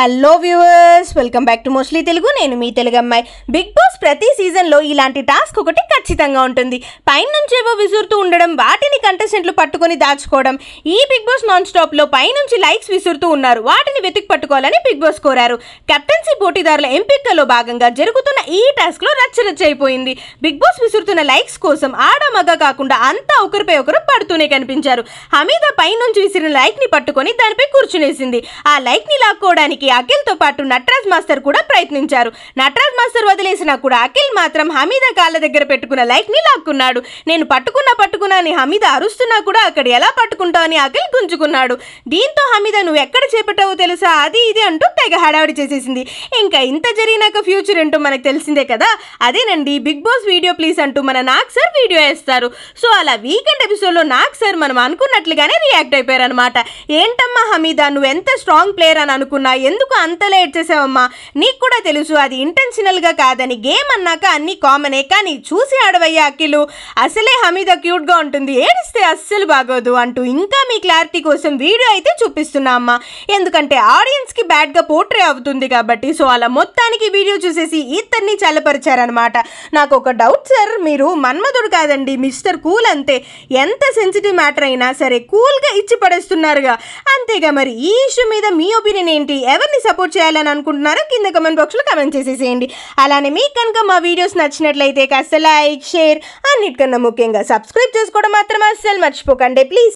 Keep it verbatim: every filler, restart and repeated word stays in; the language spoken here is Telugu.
Hello viewers, welcome back to mostly Telugu. నేను మీ తెలుగు అమ్మాయి. బిగ్ బాస్ ప్రతి సీజన్లో ఇలాంటి టాస్క్ ఒకటి ఖచ్చితంగా ఉంటుంది. పైన నుంచి ఏవో విసురుతూ ఉండడం, వాటిని కంటెస్టెంట్లు పట్టుకొని దాచుకోవడం. ఈ బిగ్ బాస్ నాన్ స్టాప్లో పైనుంచి లైక్స్ విసురుతూ ఉన్నారు, వాటిని వెతికి పట్టుకోవాలని బిగ్ బాస్ కోరారు. కెప్టెన్సీ పోటీదారుల ఎంపికలో భాగంగా జరుగుతున్న ఈ టాస్క్లో రచ్చరచ్చ అయిపోయింది. బిగ్ బాస్ విసురుతున్న లైక్స్ కోసం ఆడ మగ కాకుండా అంతా ఒకరిపై ఒకరు పడుతూనే కనిపించారు. హమీద పైనుంచి విసిరిన లైక్ని పట్టుకొని దానిపై కూర్చునేసింది. ఆ లైక్ని లాక్కోవడానికి అఖిల్ తో పాటు నటరాజ్ మాస్టర్ కూడా ప్రయత్నించారు. నటరాజ్ మాస్టర్ వదిలేసినా కూడా అఖిల్ మాత్రం హమీద కాళ్ళ దగ్గర పెట్టుకున్న లైక్ ని లాక్కున్నాడు. నేను పట్టుకున్నా పట్టుకున్నా అని హమీద అరుస్తున్నా కూడా అక్కడ ఎలా పట్టుకుంటావు అని అఖిల్ గుంజుకున్నాడు. దీంతో హమీద నువ్వు ఎక్కడ చేపట్టావో తెలుసా, అది ఇది అంటూ తెగ హడావిడి చేసేసింది. ఇంకా ఇంత జరిగినాక ఫ్యూచర్ ఏంటో మనకు తెలిసిందే కదా. అదేనండి బిగ్ బాస్ వీడియో ప్లీజ్ అంటూ మన నాగ్ సార్ వీడియో వేస్తారు. సో అలా వీకెండ్ ఎపిసోడ్లో నాగ్ సార్ మనం అనుకున్నట్లుగానే రియాక్ట్ అయిపోయారు అనమాట. ఏంటమ్మా హమీద, నువ్వు ఎంత స్ట్రాంగ్ ప్లేయర్ అని అనుకున్నా, ఎందుకు అంత లేట్ చేసావమ్మా, నీకు కూడా తెలుసు అది ఇంటెన్షనల్గా కాదని. గేమ్ అన్నాక అన్ని కామనే, కానీ చూసి ఆడవయ్యా అఖిలు, అసలే హమీద క్యూట్గా ఉంటుంది, ఏడిస్తే అస్సలు బాగోదు అంటూ ఇంకా మీ క్లారిటీ కోసం వీడియో అయితే చూపిస్తున్నా అమ్మా, ఎందుకంటే ఆడియన్స్కి బ్యాడ్గా పోర్ట్రే అవుతుంది కాబట్టి. సో అలా మొత్తానికి వీడియో చూసేసి ఇద్దరిని చల్లపరిచారనమాట. నాకు ఒక డౌట్ సార్, మీరు మన్మధుడు కాదండి, మిస్టర్ కూల్ అంతే. ఎంత సెన్సిటివ్ మ్యాటర్ అయినా సరే కూల్గా ఇచ్చి పడేస్తున్నారుగా, అంతేగా. మరి ఈ ఇష్యూ మీద మీ ఒపీనియన్ ఏంటి? ఎవరు సపోర్ట్ చేయాలని అనుకుంటున్నారో కింద కమెంట్ బాక్స్లో కమెంట్ చేసేసేయండి. అలానే మీకు కనుక మా వీడియోస్ నచ్చినట్లయితే కాస్త లైక్, షేర్, అన్నిటికన్నా ముఖ్యంగా సబ్స్క్రైబ్ చేసుకోవడం మాత్రం అస్సలు మర్చిపోకండి ప్లీజ్.